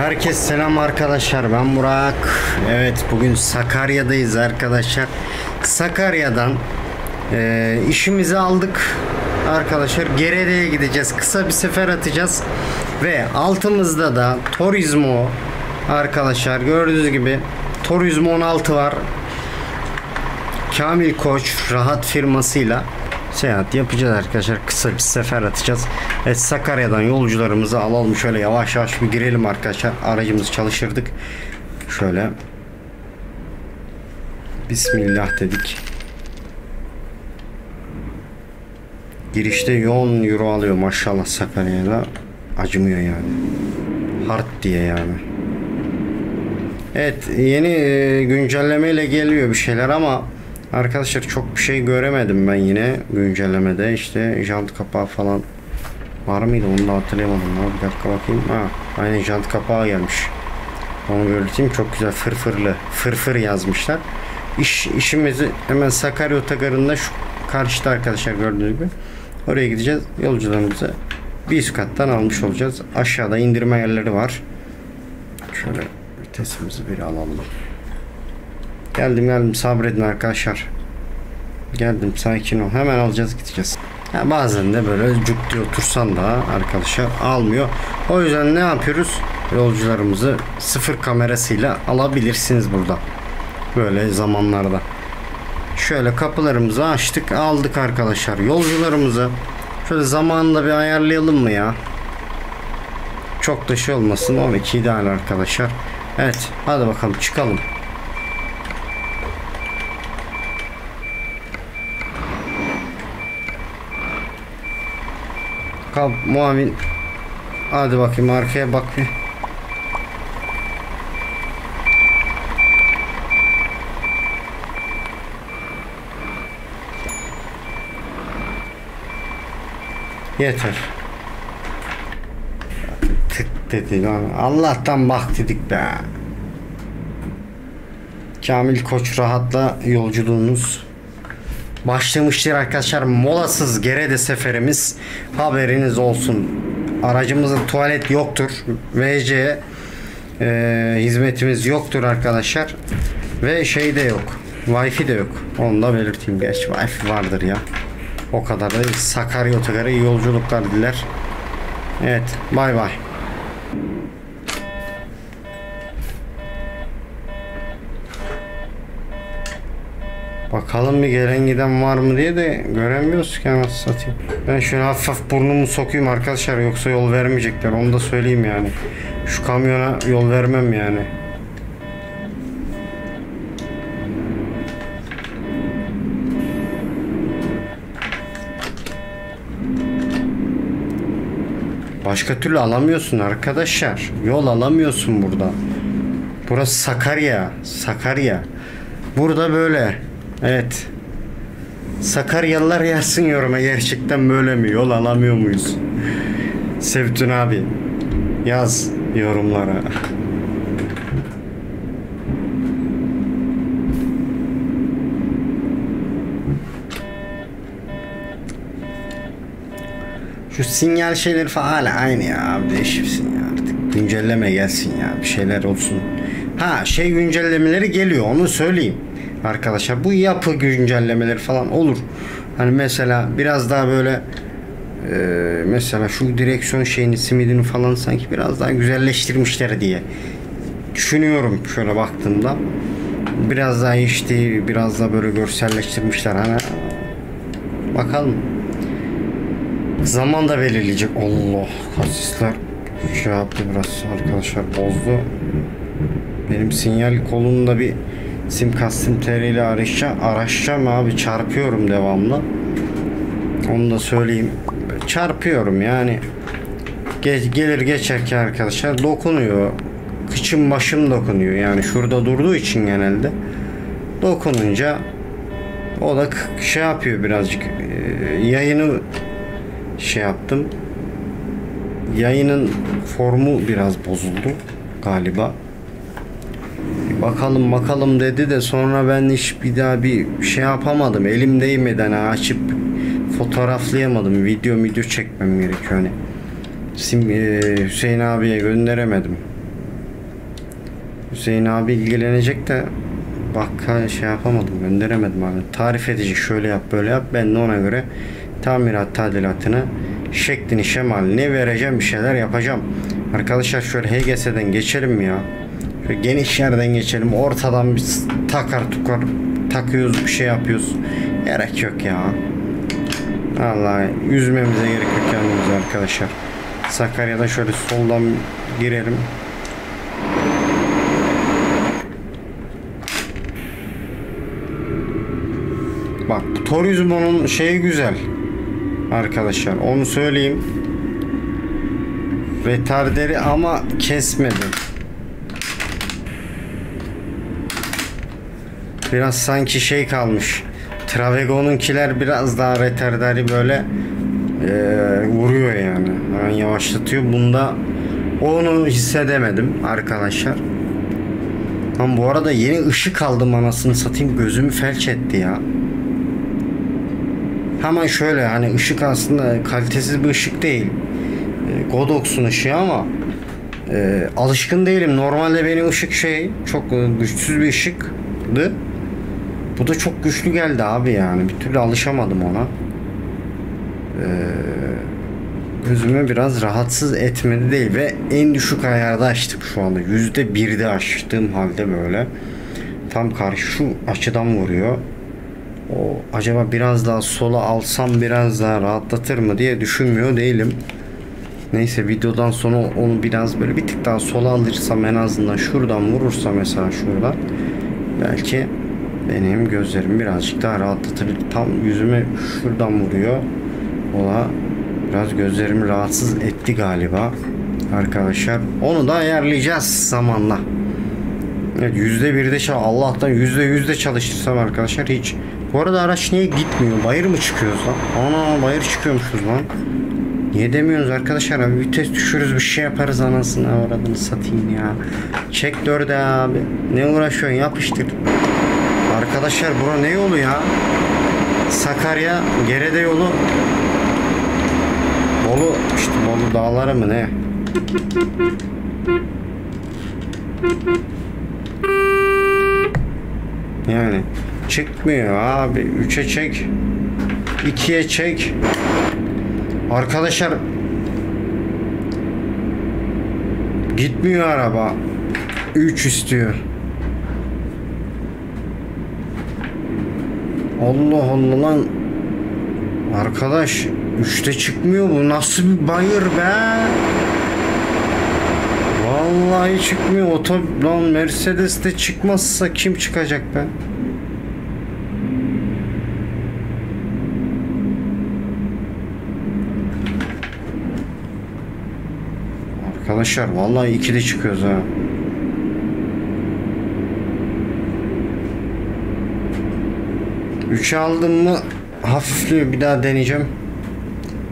Herkes selam arkadaşlar, ben Burak. Evet, bugün Sakarya'dayız arkadaşlar. Sakarya'dan işimizi aldık arkadaşlar, Gerede'ye gideceğiz, kısa bir sefer atacağız ve altımızda da Tourismo arkadaşlar, gördüğünüz gibi Tourismo 16 var. Kamil Koç rahat firmasıyla seyahat yapacağız arkadaşlar. Kısa bir sefer atacağız. Evet, Sakarya'dan yolcularımızı alalım. Şöyle yavaş yavaş bir girelim arkadaşlar. Aracımızı çalıştırdık. Şöyle. Bismillah dedik. Girişte yoğun euro alıyor maşallah Sakarya'da. Acımıyor yani. Hard diye yani. Evet, yeni güncellemeyle geliyor bir şeyler ama arkadaşlar çok bir şey göremedim ben yine güncellemede. İşte jant kapağı falan var mıydı, onu da hatırlayamadım. Bir dakika bakayım. Ha, aynen, jant kapağı gelmiş. Onu belirteyim, çok güzel fırfırlı. Fırfır yazmışlar. İşimizi hemen Sakarya otogarında şu karşıda arkadaşlar, gördüğünüz gibi. Oraya gideceğiz. Yolcularımızı bir üst kattan almış olacağız. Aşağıda indirme yerleri var. Şöyle vitesimizi bir alalım. Geldim, sabredin arkadaşlar. Geldim, sakin ol. Hemen alacağız, gideceğiz. Ya bazen de böyle cuk diye otursan da arkadaşlar almıyor. O yüzden ne yapıyoruz? Yolcularımızı sıfır kamerasıyla alabilirsiniz burada. Böyle zamanlarda. Şöyle kapılarımızı açtık, aldık arkadaşlar yolcularımızı. Şöyle zamanında bir ayarlayalım mı ya? Çok da şey olmasın. 12 ideal arkadaşlar. Evet, hadi bakalım çıkalım. Muavin, hadi bakayım arkaya bak bir. Yeter. Tık dedi lan. Allah'tan bak dedik be. Kamil Koç rahatla yolculuğunuz başlamıştır arkadaşlar. Molasız Gerede seferimiz, haberiniz olsun. Aracımızda tuvalet yoktur, WC hizmetimiz yoktur arkadaşlar ve şey de yok, Wi-Fi de yok, onu da belirteyim. Gerçi Wi-Fi vardır ya, o kadar da. Sakarya otogarı iyi yolculuklar diler. Evet, bay bay. Bakalım bir gelen giden var mı diye de göremiyoruz ki, nasıl satayım. Ben şöyle hafif burnumu sokayım arkadaşlar, yoksa yol vermeyecekler, onu da söyleyeyim yani. Şu kamyona yol vermem yani. Başka türlü alamıyorsun arkadaşlar. Yol alamıyorsun burada. Burası Sakarya. Sakarya. Burada böyle. Evet, Sakaryalılar yazsın yoruma, gerçekten böyle mi, yol alamıyor muyuz? Sevtun abi yaz yorumlara. Şu sinyal şeyleri falan hala aynı ya abi, değişirsin ya artık, güncelleme gelsin ya, bir şeyler olsun. Ha, şey güncellemeleri geliyor, onu söyleyeyim arkadaşlar. Bu yapı güncellemeleri falan olur. Hani mesela biraz daha böyle mesela şu direksiyon şeyini, simidini falan sanki biraz daha güzelleştirmişler diye düşünüyorum. Şöyle baktığımda biraz daha işte, biraz daha böyle görselleştirmişler. Hani bakalım, zaman da belirleyecek. Allah, kasisler şey yaptı biraz arkadaşlar, bozdu. Benim sinyal kolunda bir Simkastim.tr ile araşacağım abi, çarpıyorum devamlı, onu da söyleyeyim. Çarpıyorum yani, gelir geçerken arkadaşlar dokunuyor, kıçım başım dokunuyor yani, şurada durduğu için genelde dokununca o da şey yapıyor birazcık. Yayını şey yaptım, yayının formu biraz bozuldu galiba. Bakalım dedi de sonra ben hiç bir daha bir şey yapamadım. Elim değmeden açıp fotoğraflayamadım. Video çekmem gerekiyor hani. Hüseyin abiye gönderemedim. Hüseyin abi ilgilenecek de bak şey yapamadım, gönderemedim abi. Tarif edecek, şöyle yap böyle yap, ben de ona göre tamirat tadilatını, şeklini şemalini vereceğim, bir şeyler yapacağım. Arkadaşlar şöyle HGS'den geçelim ya. Şöyle geniş yerden geçelim, ortadan bir takar tukar takıyoruz, bir şey yapıyoruz. Gerek yok ya. Vallahi üzmemize gerek yok kendimizi arkadaşlar. Sakarya'da şöyle soldan girelim. Bak Tourismo'nun şeyi güzel arkadaşlar, onu söyleyeyim. Retarderi ama kesmedi. Biraz sanki şey kalmış. Travego'nunkiler biraz daha retarderi böyle vuruyor yani yavaşlatıyor. Bunda onu hissedemedim arkadaşlar. Ama bu arada yeni ışık aldım, anasını satayım, gözümü felç etti ya. Hemen şöyle, hani ışık aslında kalitesiz bir ışık değil. Godox'un ışığı ama alışkın değilim. Normalde benim ışık şey çok güçsüz bir ışıktı. Bu da çok güçlü geldi abi yani. Bir türlü alışamadım ona. Gözümü biraz rahatsız etmedi değil ve en düşük ayarda açtık şu anda. %1'de açtığım halde böyle. Tam karşı şu açıdan vuruyor. O, acaba biraz daha sola alsam biraz daha rahatlatır mı diye düşünmüyor değilim. Neyse videodan sonra onu biraz böyle bir tık daha sola alırsam, en azından şuradan vurursa mesela şuradan, belki benim gözlerim birazcık daha rahatlatır. Tam yüzüme şuradan vuruyor. Ola biraz gözlerimi rahatsız etti galiba arkadaşlar. Onu da ayarlayacağız zamanla. Evet, %1'de Allah'tan %100'de çalıştırsam arkadaşlar hiç. Bu arada araç niye gitmiyor? Bayır mı çıkıyoruz lan? Ana bayır çıkıyormuşuz lan. Niye demiyorsunuz arkadaşlar? Abi vites düşürürüz, bir şey yaparız, anasını avradını satayım ya. Çek 4'e abi. Ne uğraşıyorsun? Yapıştır. Arkadaşlar bura ne yolu ya? Sakarya Gerede yolu. Bolu işte, Bolu dağları mı ne? Yani çıkmıyor abi. 3'e çek, 2'ye çek. Arkadaşlar gitmiyor araba. 3 istiyor. Allah Allah lan. Arkadaş 3'te çıkmıyor, bu nasıl bir bayır be? Vallahi çıkmıyor. Lan Mercedes'te çıkmazsa kim çıkacak be? Arkadaşlar vallahi 2'de çıkıyoruz ha. Üçe aldım mı hafifliyor, bir daha deneyeceğim.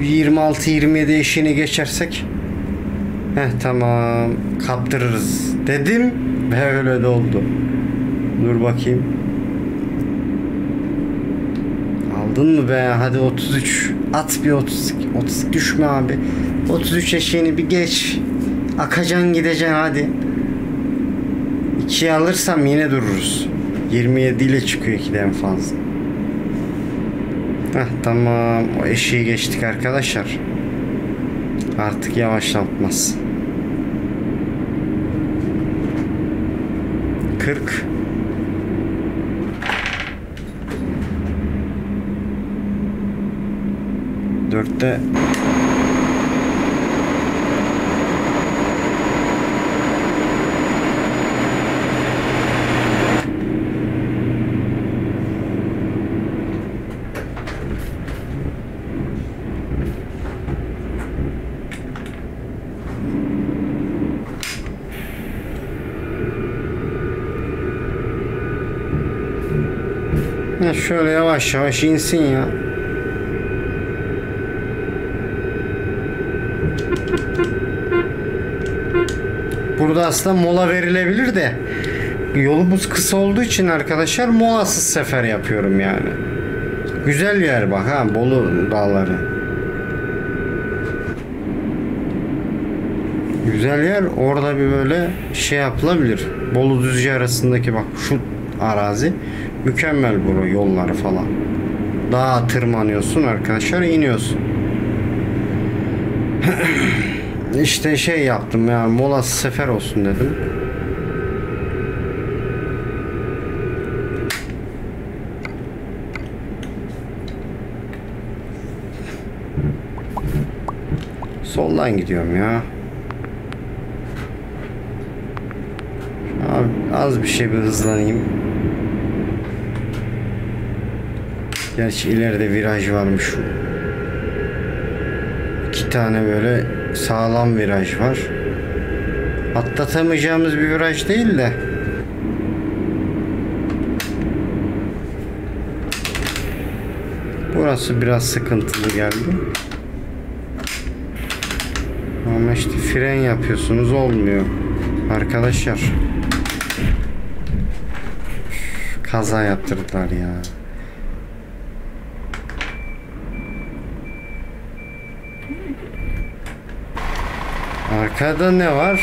26-27 eşiğini geçersek, heh tamam, kaptırırız dedim ve öyle de oldu. Dur bakayım. Aldın mı be? Hadi 33. At bir 32. 30 düşme abi. 33 eşiğini bir geç. Akacan gideceksin hadi. 2'yi alırsam yine dururuz. 27 ile çıkıyor 2'den fazla. Heh tamam, o eşiği geçtik arkadaşlar. Artık yavaşlatmaz. 40. Dörtte. Şöyle yavaş yavaş insin ya. Burada aslında mola verilebilir de yolumuz kısa olduğu için arkadaşlar molasız sefer yapıyorum yani. Güzel yer bak ha, Bolu dağları. güzel yer. Orada bir böyle şey yapılabilir. Bolu Düzce arasındaki bak şu arazi mükemmel, bura yolları falan. Dağa tırmanıyorsun arkadaşlar, iniyorsun. İşte şey yaptım yani, molası sefer olsun dedim. Soldan gidiyorum ya. Abi az bir şey, bir hızlanayım. Gerçi ileride viraj varmış. 2 tane böyle sağlam viraj var. Atlatamayacağımız bir viraj değil de. Burası biraz sıkıntılı geldi. Ama işte fren yapıyorsunuz olmuyor. Arkadaşlar. Kaza yaptırdılar ya. Arkada ne var?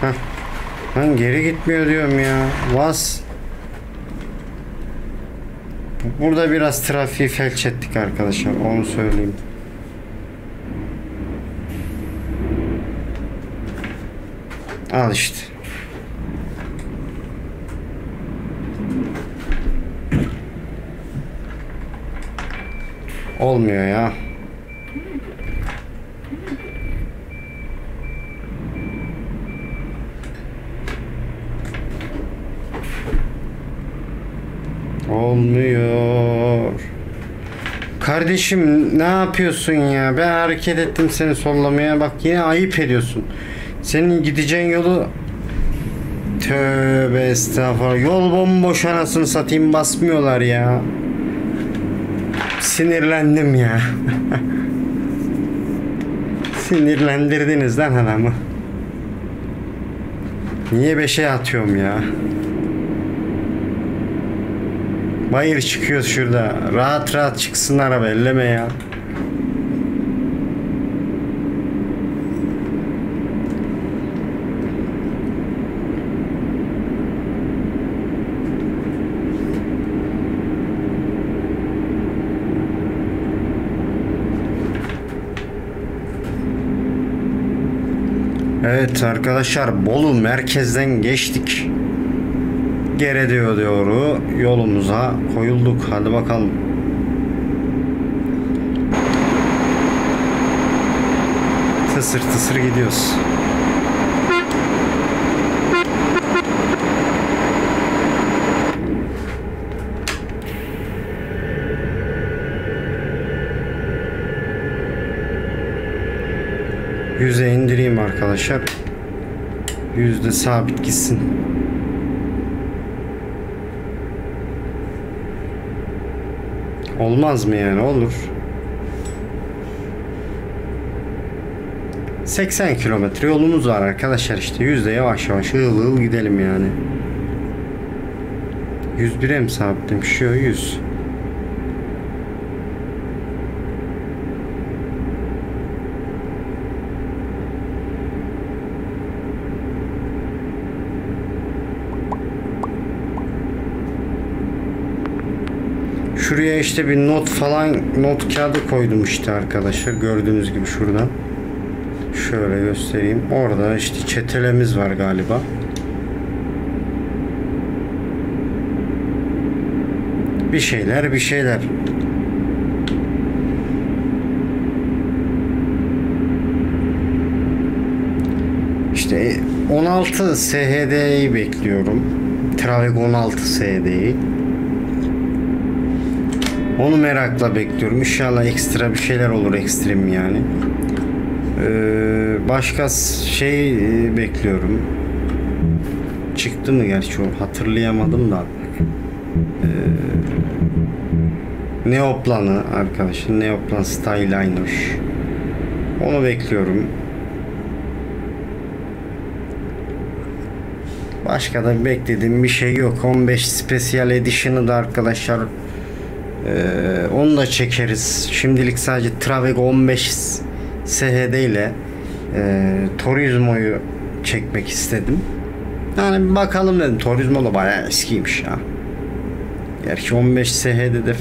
Heh. Ben geri gitmiyor diyorum ya. Vaz. Burada biraz trafiği felç ettik arkadaşlar. Onu söyleyeyim. Al işte. Olmuyor ya. Olmuyor. Kardeşim ne yapıyorsun ya? Ben hareket ettim seni sollamaya. Bak yine ayıp ediyorsun. Senin gideceğin yolu... Tövbe estağfurullah. Yol bomboş anasını satayım, basmıyorlar ya. Sinirlendim ya. Sinirlendirdiniz lan adamı. Niye 5'e atıyorum ya? Bayır çıkıyoruz şurada. Rahat rahat çıksın araba, elleme ya. Evet arkadaşlar, Bolu merkezden geçtik. Gerede doğru yolumuza koyulduk. Hadi bakalım. Tısır tısır gidiyoruz. Yüze indireyim arkadaşlar. Yüzde sabit gitsin. Olmaz mı yani? Olur. 80 kilometre yolumuz var arkadaşlar, işte yüzde yavaş yavaş hızlı hızlı gidelim yani. 101'e mi sabitlemiş? Şu 100. Şuraya işte bir not falan, not kağıdı koydum işte arkadaşlar, gördüğünüz gibi şuradan. Şöyle göstereyim. Orada işte çetelemiz var galiba. Bir şeyler bir şeyler. İşte 16 SHD'yi bekliyorum. Travego 16 SHD'yi. Onu merakla bekliyorum. İnşallah ekstra bir şeyler olur, ekstrem yani. Başka şey bekliyorum. Çıktı mı gerçi o, hatırlayamadım da. Neoplan'ı arkadaşlar. Neoplan Skyliner. Onu bekliyorum. Başka da beklediğim bir şey yok. 15 Special Edition'ı da arkadaşlar onu da çekeriz. Şimdilik sadece Travego 15 SHD ile Tourismo'yu çekmek istedim. Yani bir bakalım dedim. Tourismo da bayağı eskiymiş ya. Gerçi 15 SHD de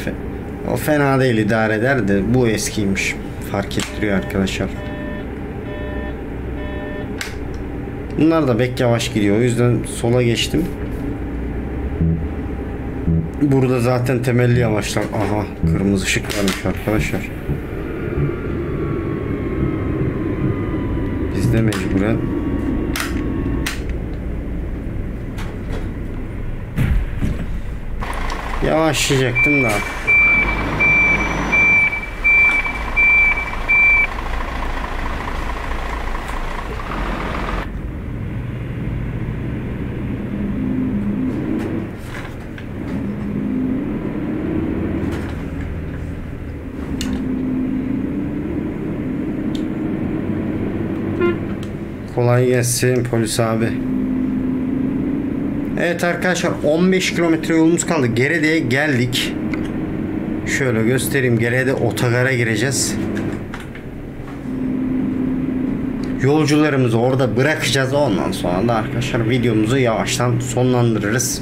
o fena değil, idare eder de bu eskiymiş. Fark ettiriyor arkadaşlar. Bunlar da pek yavaş gidiyor. O yüzden sola geçtim. Burada zaten temelli yavaşlar. Aha, kırmızı ışık varmış arkadaşlar. Biz de mecburen. Yavaşlayacaktım da. Kolay gelsin polis abi. Evet arkadaşlar, 15 kilometre yolumuz kaldı. Gerede'ye geldik. Şöyle göstereyim. Gerede otogara gireceğiz. Yolcularımızı orada bırakacağız. Ondan sonra da arkadaşlar videomuzu yavaştan sonlandırırız.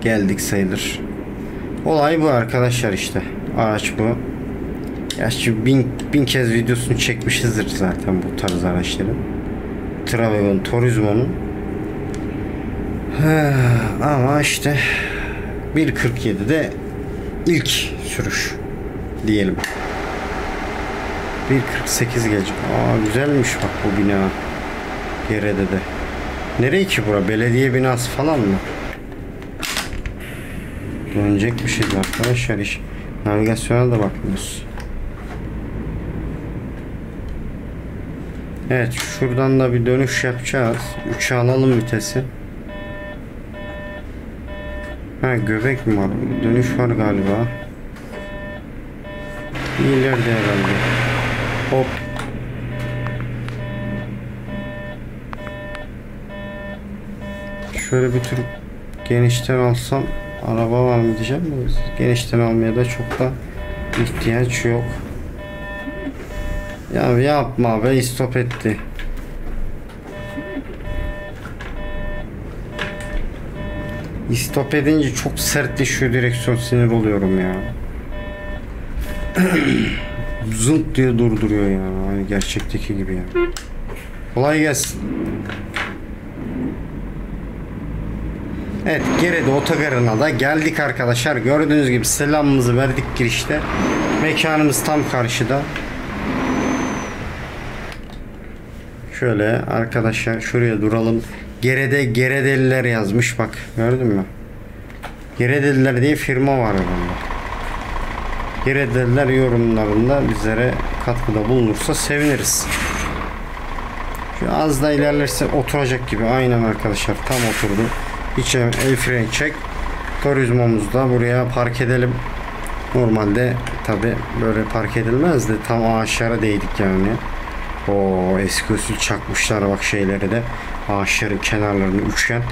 Geldik sayılır. Olay bu arkadaşlar işte. Araç bu. Gerçi bin kez videosunu çekmişizdir zaten bu tarz araçları. Travego'nun, Tourismo'nun. Ama işte 1.47'de ilk sürüş diyelim. 1.48 gelecek. Aa, güzelmiş bak bu bina. Gerede de. Nereye ki bura? Belediye binası falan mı? Dönecekmişiz arkadaşlar iş. Navigasyona da bakmıyoruz. Evet, şuradan da bir dönüş yapacağız. 3'e alalım vitesi. Ha, göbek mi var? Dönüş var galiba. İleride herhalde. Hop. Şöyle bir tür genişten alsam araba var mı diyeceğim de genişten almaya da çok da ihtiyaç yok. Ya yapma be, istop etti. İstop edince çok sertleşiyor direksiyon, sinir oluyorum ya. Zıt diye durduruyor ya, hani gerçekteki gibi ya. Kolay gelsin. Evet, Gerede otogarına da geldik arkadaşlar. Gördüğünüz gibi selamımızı verdik girişte. Mekanımız tam karşıda. Şöyle arkadaşlar şuraya duralım. Gerede Geredeliler yazmış bak. Gördün mü? Geredeliler diye firma var bunda. Geredeliler yorumlarında bizlere katkıda bulunursa seviniriz. Şu az da ilerlerse oturacak gibi. Aynen arkadaşlar, tam oturdu. Hiç el freni çek. Tourismo'muzu da buraya park edelim. Normalde tabi böyle park edilmez de tam ağaçlara değdik yani. O eski usul çakmışlar bak şeyleri de, ağaçların kenarlarını üçgen.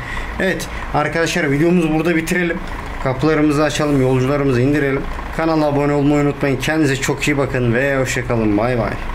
Evet arkadaşlar, videomuzu burada bitirelim. Kapılarımızı açalım, yolcularımızı indirelim. Kanala abone olmayı unutmayın. Kendinize çok iyi bakın ve hoşça kalın. Bay bay.